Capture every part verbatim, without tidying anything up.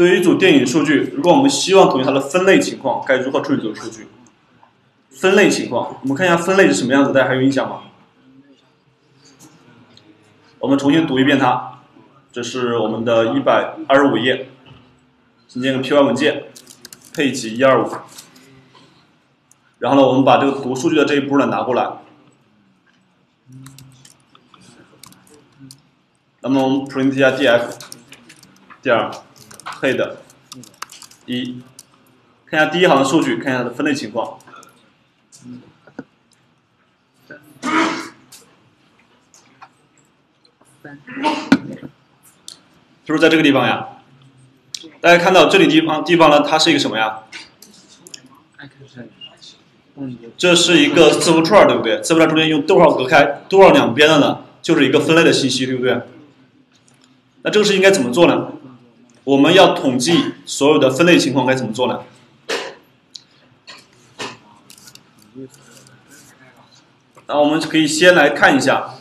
对于一组电影数据，如果我们希望统一它的分类情况，该如何处理这个数据？分类情况，我们看一下分类是什么样子，大家还有印象吗？我们重新读一遍它，这是我们的一百二十五页，新建个 P Y 文件，配齐一百二十五。然后呢，我们把这个读数据的这一步呢拿过来。 那么我们 print 一下 df， 第二 head 一，看一下第一行的数据，看一下它的分类情况。是不是在这个地方呀？大家看到这里地方地方呢，它是一个什么呀？这是一个字符串，对不对？字符串中间用逗号隔开，逗号两边的呢，就是一个分类的信息，对不对？ 那这个事应该怎么做呢？我们要统计所有的分类情况，该怎么做呢？那我们可以先来看一下，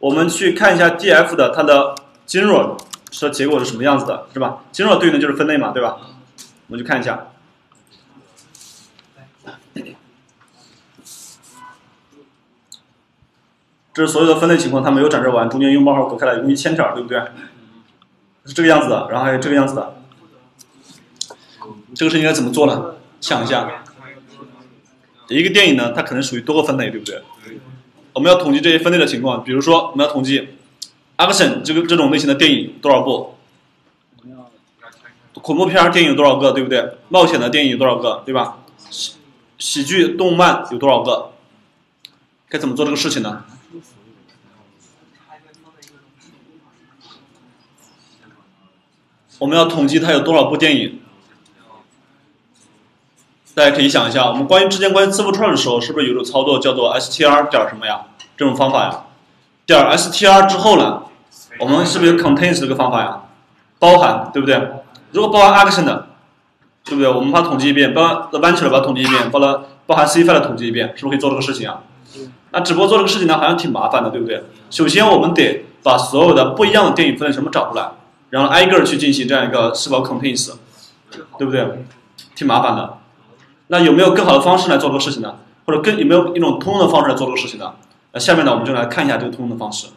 我们去看一下 df 的它的精弱的结果是什么样子的，是吧？精弱对应的就是分类嘛，对吧？我们去看一下。这是所有的分类情况，它没有展示完，中间用冒号隔开来，用一千条，对不对？ 是这个样子的，然后还有这个样子的，这个事应该怎么做呢？想一下，一个电影呢，它可能属于多个分类，对不对？我们要统计这些分类的情况，比如说我们要统计 action 这个这种类型的电影多少部，恐怖片电影有多少个，对不对？冒险的电影有多少个，对吧？喜喜剧、动漫有多少个？该怎么做这个事情呢？ 我们要统计它有多少部电影，大家可以想一下，我们关于之前关于字符串的时候，是不是有一种操作叫做 str 点什么呀？这种方法呀，点 str 之后呢，我们是不是有 contains 这个方法呀？包含，对不对？如果包含 action 的，对不对？我们把它统计一遍，包含 adventure 把它统计一遍，包了包含 c five 的统计一遍，是不是可以做这个事情啊？那只不过做这个事情呢，好像挺麻烦的，对不对？首先我们得把所有的不一样的电影分类全部找出来。 然后挨个去进行这样一个是否 contains， 对不对？挺麻烦的。那有没有更好的方式来做这个事情呢？或者更有没有一种通用的方式来做这个事情呢？那下面呢，我们就来看一下这个通用的方式。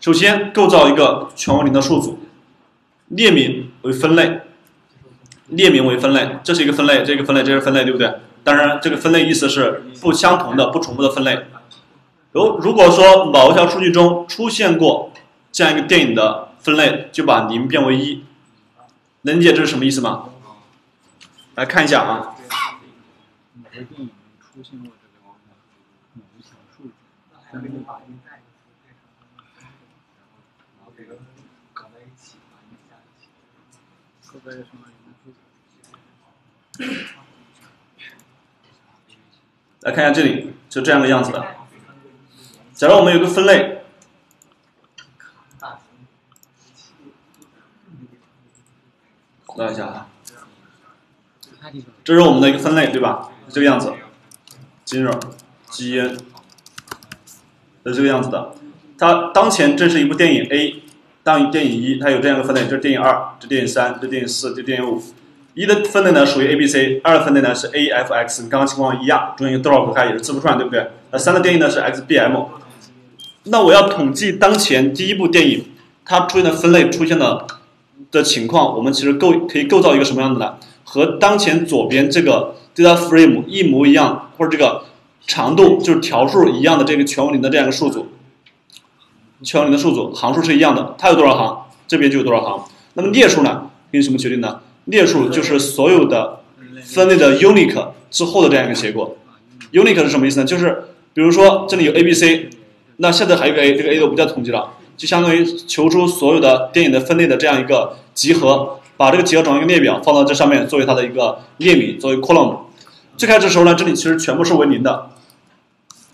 首先，构造一个全为零的数组，列名为分类，列名为分类，这是一个分类，这个分类，这是分类，对不对？当然，这个分类意思是不相同的、不重复的分类。如如果说某一条数据中出现过这样一个电影的 分类就把零变为一，能理解这是什么意思吗？来看一下啊。来看一下这里，就这样的样子的。假如我们有个分类。 等一下啊，这是我们的一个分类，对吧？这个样子，金融、基因，是这个样子的。它当前这是一部电影 A， 当电影一，它有这样一个分类，这是电影二，这电影三，这电影四，这电影五。一的分类呢属于 A B C， 二的分类呢是 A F X， 跟刚刚情况一样，中间有逗号隔开也是字符串，对不对？那三的电影呢是 X B M。那我要统计当前第一部电影它出现的分类出现了。 的情况，我们其实构可以构造一个什么样子呢？和当前左边这个 data frame 一模一样，或者这个长度就是条数一样的这个全为零的这样一个数组，全为零的数组行数是一样的，它有多少行，这边就有多少行。那么列数呢，用什么决定呢？列数就是所有的分类的 unique 之后的这样一个结果。unique 是什么意思呢？就是比如说这里有 A、B、C， 那现在还有个 A， 这个 A 就不叫统计了。 就相当于求出所有的电影的分类的这样一个集合，把这个集合转成一个列表，放到这上面作为它的一个列名，作为 column。最开始的时候呢，这里其实全部是为零的，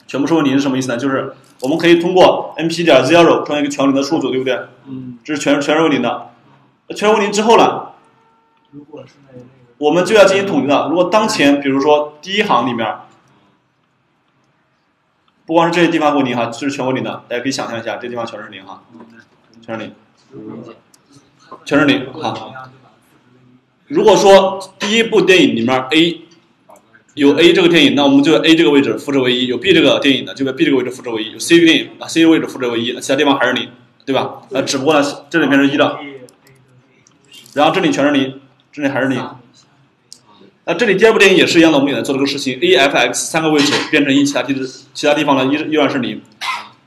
全部是为零是什么意思呢？就是我们可以通过 np 点 zero 创建一个全为零的数组，对不对？嗯，这是全全是为零的。全为零之后呢，我们就要进行统计了。如果当前比如说第一行里面，不光是这些地方为零哈，这是全为零的，大家可以想象一下，这地方全是零哈，全是零，全是零，好。如果说第一部电影里面 A 有 A 这个电影，那我们就 A 这个位置复制为一；有 B 这个电影的，就把 B 这个位置复制为一；有 C 这个电影啊 C 位置复制为一，其他地方还是零，对吧？呃，只不过呢，这里面是一的，然后这里全是零，这里还是零。那这里第二部电影也是一样的，我们也在做这个事情 ，A、F、X 三个位置变成一，其他地址其他地方呢依依然是零。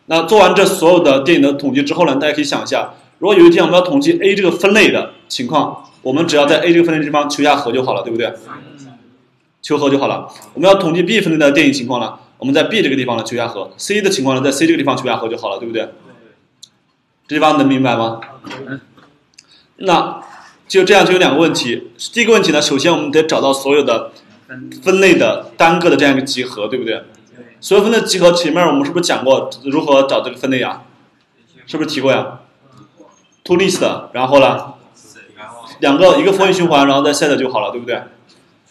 那做完这所有的电影的统计之后呢，大家可以想一下，如果有一天我们要统计 A 这个分类的情况，我们只要在 A 这个分类的地方求下和就好了，对不对？求和就好了。我们要统计 B 分类的电影情况呢，我们在 B 这个地方呢求下和 ，C 的情况呢在 C 这个地方求下和就好了，对不对？这地方能明白吗？那。就这样就有两个问题，第一个问题呢，首先我们得找到所有的分类的单个的这样一个集合，对不对？所有分类集合前面我们是不是讲过如何找这个分类啊？是不是提过呀 ？To list， 然后呢，两个一个 for 循环，然后再 set 就好了，对不对？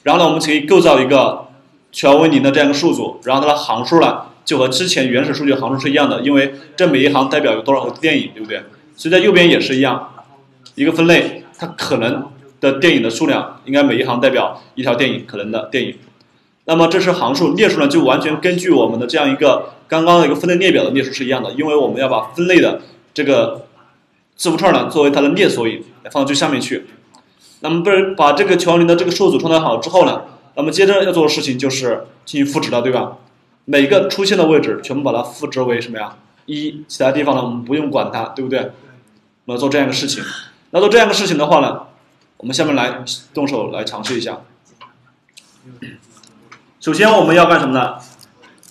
然后呢，我们可以构造一个全为零的这样一个数组，然后它的行数呢就和之前原始数据行数是一样的，因为这每一行代表有多少个电影，对不对？所以在右边也是一样，一个分类。它可能的电影的数量，应该每一行代表一条电影可能的电影。那么这是行数，列数呢就完全根据我们的这样一个刚刚的一个分类列表的列数是一样的，因为我们要把分类的这个字符串呢作为它的列索引来放到最下面去。那么把这个全零的这个数组创造好之后呢，那么接着要做的事情就是进行赋值了，对吧？每个出现的位置全部把它赋值为什么呀？一，其他地方呢我们不用管它，对不对？我们要做这样一个事情。那做这样一个事情的话呢，我们下面来动手来尝试一下。首先我们要干什么呢？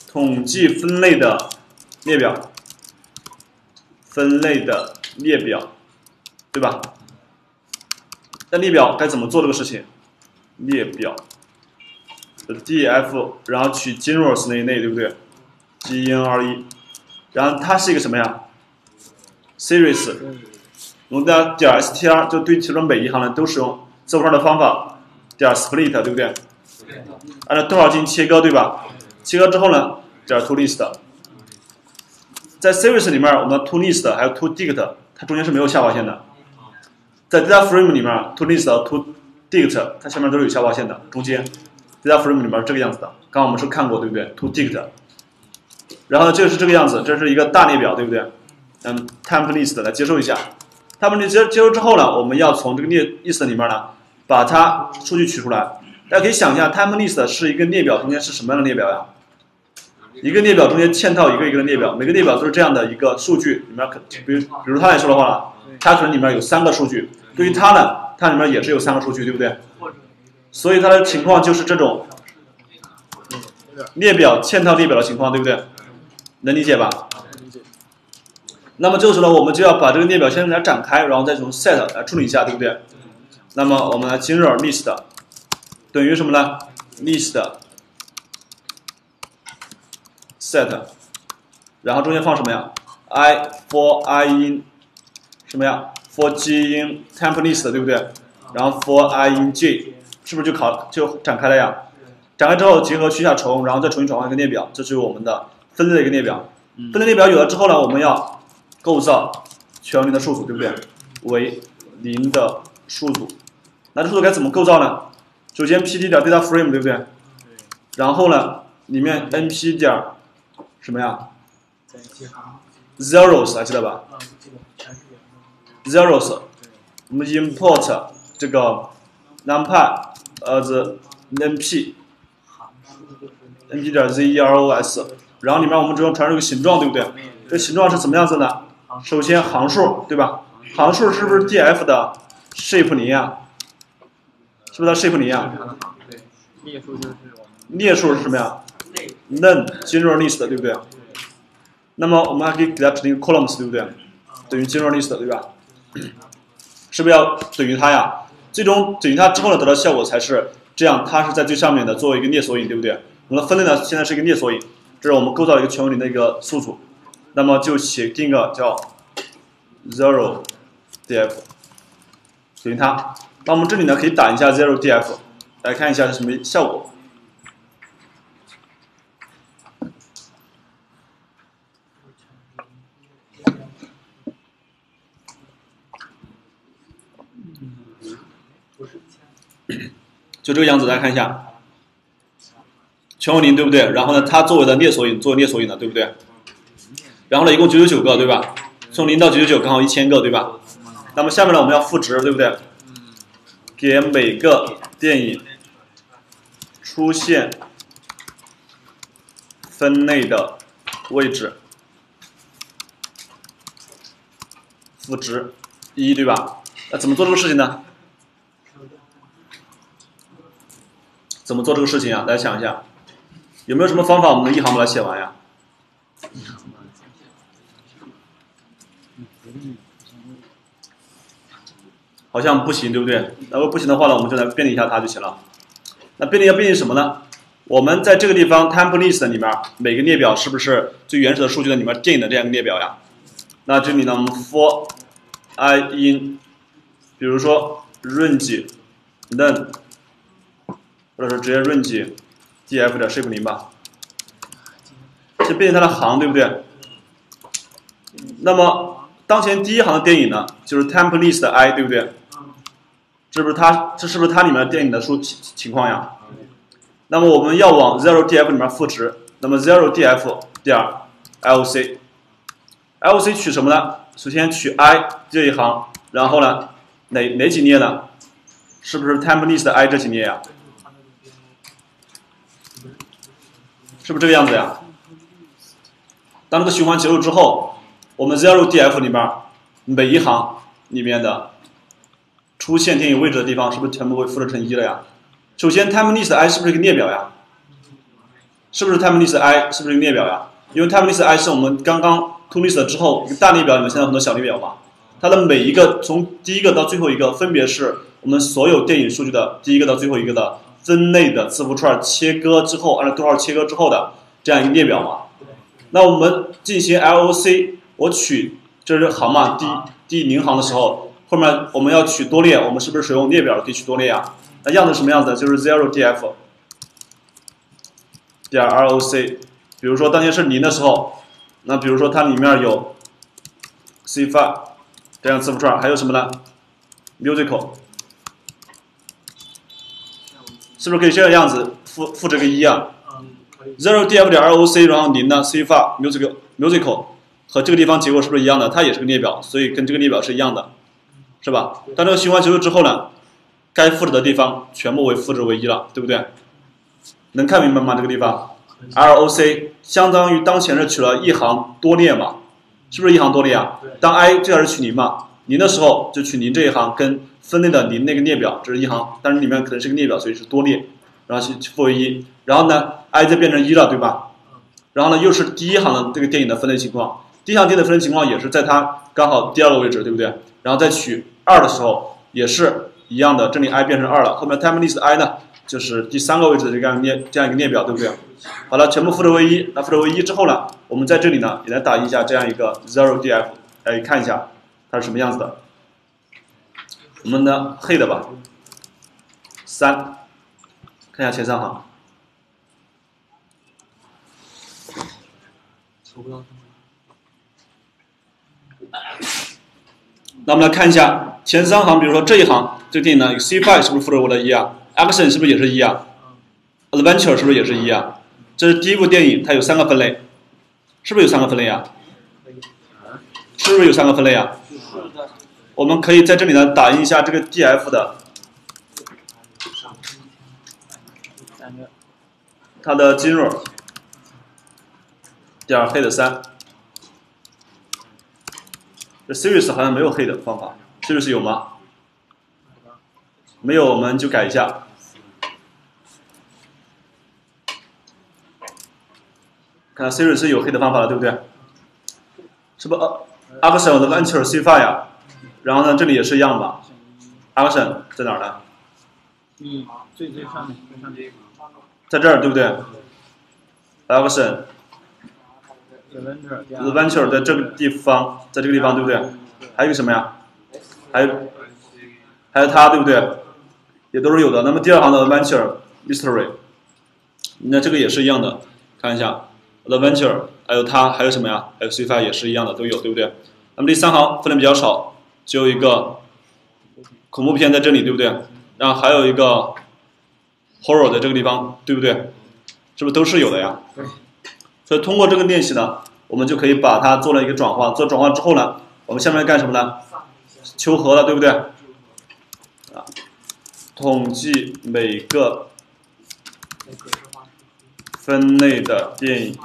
统计分类的列表，分类的列表，对吧？那列表该怎么做这个事情？列表 ，df， 然后取 generals 那一类，对不对 ？genre， 然后它是一个什么呀 ？series。我们的点 str 就对其中每一行呢都使用字符串的方法点 split， 对不对？按照多少进行切割，对吧？切割之后呢，点 to list。在 series 里面，我们的 to list 还有 to dict， 它中间是没有下划线的。在 data frame 里面 ，to list、to dict 它下面都是有下划线的，中间 data frame 里面是这个样子的。刚刚我们是看过，对不对 ？to dict。然后就是这个样子，这是一个大列表，对不对？嗯 ，temp list 来接收一下。他们接接收之后呢，我们要从这个列 list 里面呢，把它数据取出来。大家可以想一下 ，time list 是一个列表中间是什么样的列表呀？一个列表中间嵌套一个一个的列表，每个列表都是这样的一个数据里面，比如比如它来说的话呢，它可能里面有三个数据，对于它呢，它里面也是有三个数据，对不对？所以它的情况就是这种列表嵌套列表的情况，对不对？能理解吧？那么这个时候呢，我们就要把这个列表先来展开，然后再从 set 来处理一下，对不对？那么我们来 general list 等于什么呢 ？list set， 然后中间放什么呀 ？i for i in 什么呀 ？for g in temp list， 对不对？然后 for i in g 是不是就考就展开了呀？展开之后结合去下重，然后再重新转换一个列表，这是我们的分类的一个列表。分类列表有了之后呢，我们要构造全为零的数组，对不对？为零的数组，那这数组该怎么构造呢？首先 pd 点 data frame， 对不对？然后呢，里面 np 点什么呀 ？zeros 还记得吧 ？zeros， 我们 import 这个 numpy as np np 点 zeros， 然后里面我们只用传入一个形状，对不对？这形状是怎么样子呢？首先行数，对吧？行数是不是 df 的 shape 零呀？是不是它 shape 零呀？列数就是列数是什么呀 ？len general list， 对不对？那么我们还可以给它指定 columns， 对不对？等于 general list， 对吧？是不是要等于它呀？最终等于它之后呢，得到效果才是这样。它是在最上面的作为一个列索引，对不对？我们的分类呢，现在是一个列索引，这是我们构造了一个全为零的一个数组。那么就写定个叫 zero df 等于它。那我们这里呢可以打一下 zero df 来看一下是什么效果。就这个样子，大家看一下，全为零，对不对？然后呢，它作为的列索引，作为列索引的，对不对？然后呢，一共九十九个，对吧？从零到九十九刚好一千个，对吧？那么下面呢，我们要赋值，对不对？给每个电影出现分类的位置赋值一，对吧？那怎么做这个事情呢？怎么做这个事情啊？大家想一下，有没有什么方法我们能一行把它写完呀？好像不行，对不对？那不行的话呢，我们就来便利一下它就行了。那便利要便利什么呢？我们在这个地方 template list 里面，每个列表是不是最原始的数据的里面电影的这样一个列表呀？那这里呢，我们 for i in， 比如说 range len。或者说直接 range df 点 shape 零吧，这变成它的行，对不对？那么当前第一行的电影呢，就是 template list 的 i， 对不对？这不是它，这是不是它里面电影的数情况呀？那么我们要往 zero df 里面赋值，那么 zero df 点 lc， lc 取什么呢？首先取 i 这一行，然后呢，哪哪几列呢？是不是 template list 的 i 这几列呀？是不是这个样子呀？当这个循环结束之后，我们 zero df 里面每一行里面的出现电影位置的地方，是不是全部会复制成一了呀？首先 template list i 是不是一个列表呀？是不是 template list i 是不是一个列表呀？因为 template list i 是我们刚刚 to list 之后一个大列表，你们现在有很多小列表嘛，它的每一个从第一个到最后一个，分别是我们所有电影数据的第一个到最后一个的。分类的字符串切割之后，按照逗号切割之后的这样一个列表嘛。那我们进行 L O C， 我取这是行嘛，第第零行的时候，后面我们要取多列，我们是不是使用列表可以取多列呀、啊？那样子什么样子？就是 zero df 点 L O C。比如说当前是零的时候，那比如说它里面有 C 五 这样字符串，还有什么呢 ？musical。是不是可以这个样子复复制个一啊 ？zero df 点 loc， 然后零呢 c far musical musical 和这个地方结果是不是一样的？它也是个列表，所以跟这个列表是一样的，是吧？当这个循环结束之后呢，该复制的地方全部为复制为一了，对不对？能看明白吗？这个地方 loc 相当于当前是取了一行多列嘛，是不是一行多列啊？当 i 这还是取零嘛？零的时候就取零这一行跟。分类的零那个列表，这是一行，但是里面可能是个列表，所以是多列，然后去赋为一，然后呢 ，i 再变成一了，对吧？然后呢，又是第一行的这个电影的分类情况，第一行电影的分类情况也是在它刚好第二个位置，对不对？然后再取二的时候也是一样的，这里 i 变成二了，后面 template list i 呢就是第三个位置的这样列这样一个列表，对不对？好了，全部复制为一，那复制为一之后呢，我们在这里呢也来打印一下这样一个 zero df， 来看一下它是什么样子的。我们的 head 吧，三，看一下前三行，那我们来看一下前三行，比如说这一行，这个电影呢 ，C 五 是不是复制我的一啊 ？Action 是不是也是一啊 ？Adventure 是不是也是一啊？这是第一部电影，它有三个分类，是不是有三个分类啊？是不是有三个分类啊？我们可以在这里呢打印一下这个 df 的，它的进入点 head 三，这 series 好像没有 head 的方法 ，series 有吗？没有，我们就改一下。看 series 有 head 的方法了，对不对？是不 action 的 adventure C 五 呀？然后呢，这里也是一样吧 ？Action 在哪儿呢？嗯，最最上面，最上面，在这儿，对不对 ？Action Adventure 在这个地方，在这个地方，对不对？还有什么呀？还有还有它，对不对？也都是有的。那么第二行的 Adventure Mystery， 那这个也是一样的。看一下 Adventure， 还有它，还有什么呀 ？X 五 也是一样的，都有，对不对？那么第三行分类比较少。只有一个恐怖片在这里，对不对？然后还有一个 horror 的这个地方，对不对？是不是都是有的呀？对。所以通过这个练习呢，我们就可以把它做了一个转化。做转化之后呢，我们下面干什么呢？求和了，对不对？啊，统计每个分类的电影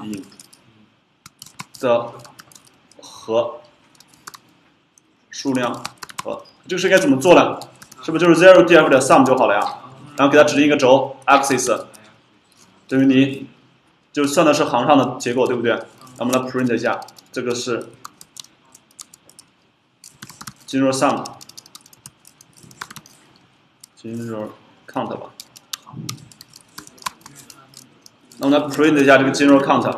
的和数量和，这个是该怎么做呢？是不是就是 zero df 的 sum 就好了呀？然后给它指定一个轴 axis 等于零，就算的是行上的结果，对不对？那我们来 print 一下，这个是进入 sum， 进入 count 吧。那我们来 print 一下这个进入 count。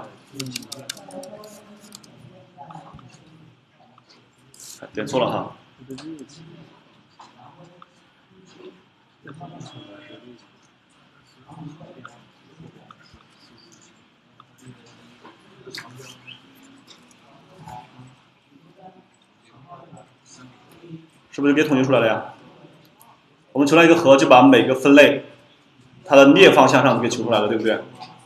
点错了哈。是不是就给统计出来了呀？我们求了一个和，就把每个分类它的列方向上给求出来了，对不对？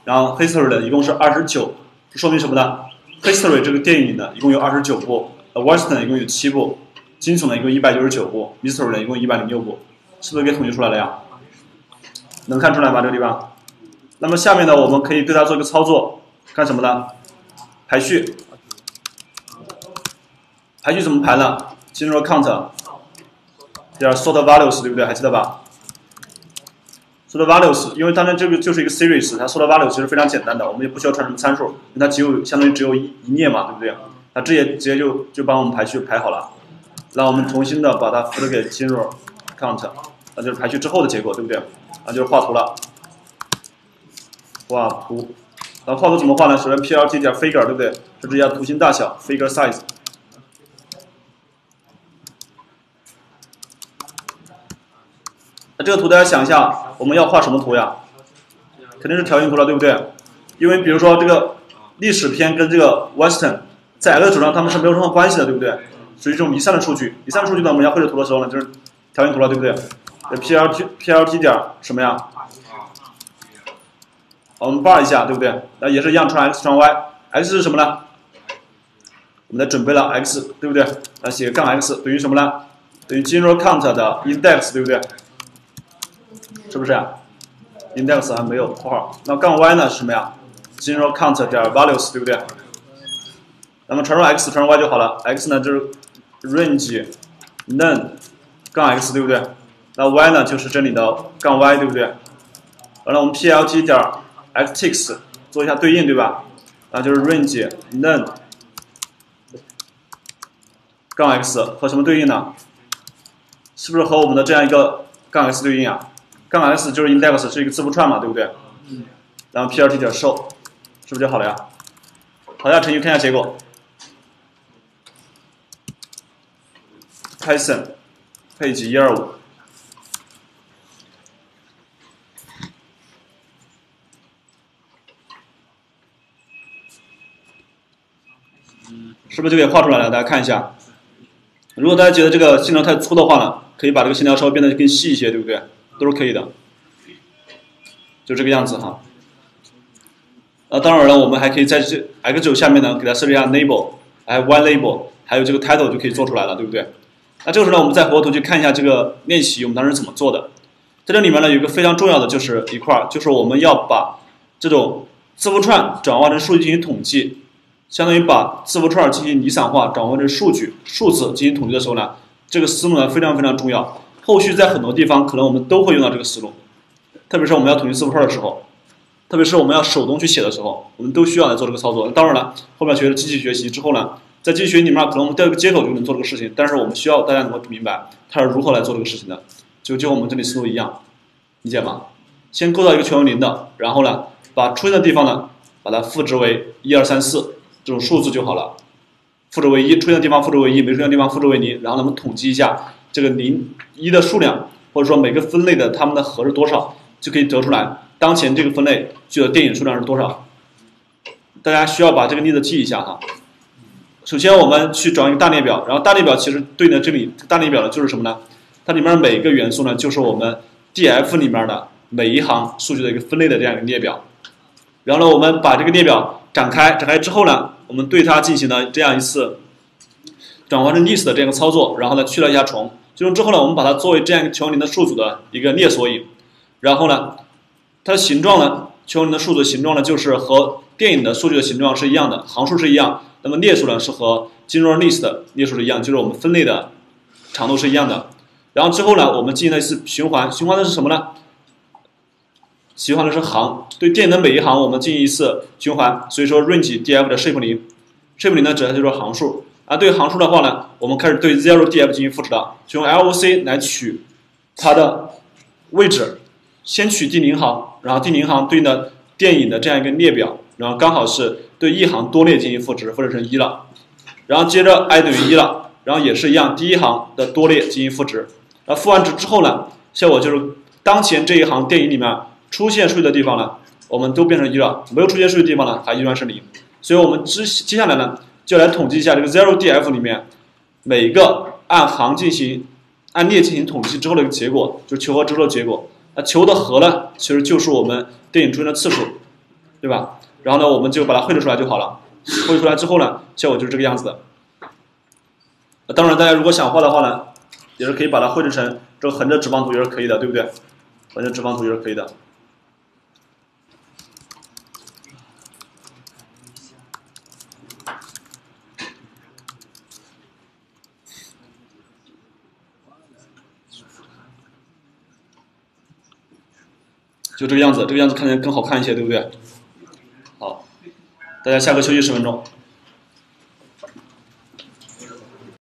然后 history 的一共是二十九，说明什么呢 ？history 这个电影呢，一共有二十九部 ，western 一共有七部，惊悚的一共一百九十九部 ，mystery 的一共一百零六部，是不是给统计出来了呀？能看出来吗？这个地方？那么下面呢，我们可以对它做一个操作，干什么呢？排序，排序怎么排呢？进入 count。点 sort values 对不对？还记得吧 ？sort values， 因为当然这个就是一个 series， 它 sort values 其实非常简单的，我们也不需要传什么参数，因为它只有相当于只有一一列嘛，对不对？它这也直接就就帮我们排序排好了。那我们重新的把它复制给进入 count， 那就是排序之后的结果，对不对？那就是画图了。画图，然后画图怎么画呢？首先 plt 点 figure 对不对？设置一下图形大小 figure size。那这个图大家想一下，我们要画什么图呀？肯定是条形图了，对不对？因为比如说这个历史片跟这个 Western 在 x 轴上它们是没有任何关系的，对不对？属于这种离散的数据。离散数据呢，我们要绘制图的时候呢，就是条形图了，对不对 ？plt plt 点什么呀？我们 bar 一下，对不对？那也是一样，传 x 传 y，x 是什么呢？我们在准备了 x， 对不对？那写个杠 x 等于什么呢？等于进入 count 的 index， 对不对？是不是呀、啊、？index 还没有括号，那杠 y 呢是什么呀？进入 count 点 values 对不对？那么传入 x 传入 y 就好了 ，x 呢就是 range none 杠 x 对不对？那 y 呢就是这里的杠 y 对不对？完了我们 plt 点 xtix 做一下对应对吧？那就是 range none 杠 x 和什么对应呢？是不是和我们的这样一个杠 x 对应啊？杠 s 就是 index 是一个字符串嘛，对不对？然后 plt 点 show 是不是就好了呀？好的，程序看一下结果。Python page 一二五。是不是就给画出来了？大家看一下。如果大家觉得这个线条太粗的话呢，可以把这个线条稍微变得更细一些，对不对？都是可以的，就这个样子哈。那、啊、当然了，我们还可以在这 x 九下面呢，给它设置一下 label， 还有 y label， 还有这个 title 就可以做出来了，对不对？那这个时候呢，我们再回过头去看一下这个练习我们当时怎么做的。在这里面呢，有一个非常重要的就是一块，就是我们要把这种字符串转化成数据进行统计，相当于把字符串进行离散化，转化成数据数字进行统计的时候呢，这个思路呢非常非常重要。后续在很多地方可能我们都会用到这个思路，特别是我们要统计字符串的时候，特别是我们要手动去写的时候，我们都需要来做这个操作。当然了，后面学了机器学习之后呢，在机器学习里面可能我们调一个接口就能做这个事情，但是我们需要大家能够明白它是如何来做这个事情的，就就我们这里思路一样，理解吗？先构造一个全为零的，然后呢，把出现的地方呢，把它赋值为一二三四这种数字就好了，赋值为一，出现的地方赋值为一，没出现的地方赋值为零，然后我们统计一下。这个零一的数量，或者说每个分类的它们的和是多少，就可以得出来当前这个分类具有电影数量是多少。大家需要把这个例子记一下哈。首先我们去找一个大列表，然后大列表其实对应的这里大列表呢就是什么呢？它里面每个元素呢就是我们 df 里面的每一行数据的一个分类的这样一个列表。然后呢，我们把这个列表展开，展开之后呢，我们对它进行了这样一次转换成 list 的这样一个操作，然后呢去了一下虫，最终之后呢，我们把它作为这样一个球形的数组的一个列索引。然后呢，它的形状呢，球形的数组的形状呢，就是和电影的数据的形状是一样的，行数是一样。那么列数呢是和 general list 的列数是一样，就是我们分类的长度是一样的。然后之后呢，我们进行了一次循环，循环的是什么呢？循环的是行，对电影的每一行我们进行一次循环。所以说 range df 的 shape 零 ，shape 零呢指的就是行数。啊，对行数的话呢，我们开始对 zero df 进行赋值了，就用 loc 来取它的位置，先取第零行，然后第零行对应的电影的这样一个列表，然后刚好是对一行多列进行赋值，赋值成一了，然后接着 i 等于一了，然后也是一样，第一行的多列进行赋值。那赋完值之后呢，效果就是当前这一行电影里面出现数据的地方呢，我们都变成一了，没有出现数据的地方呢，还依然是零。所以我们之接下来呢，就来统计一下这个 zero D F 里面每个按行进行按列进行统计之后的一个结果，就是求和之后的结果。那求的和呢，其实就是我们电影出现的次数，对吧？然后呢，我们就把它绘制出来就好了。绘制出来之后呢，效果就是这个样子的。当然，大家如果想画的话呢，也是可以把它绘制成这个横着直方图也是可以的，对不对？横着直方图也是可以的。就这个样子，这个样子看起来更好看一些，对不对？好，大家下课休息十分钟。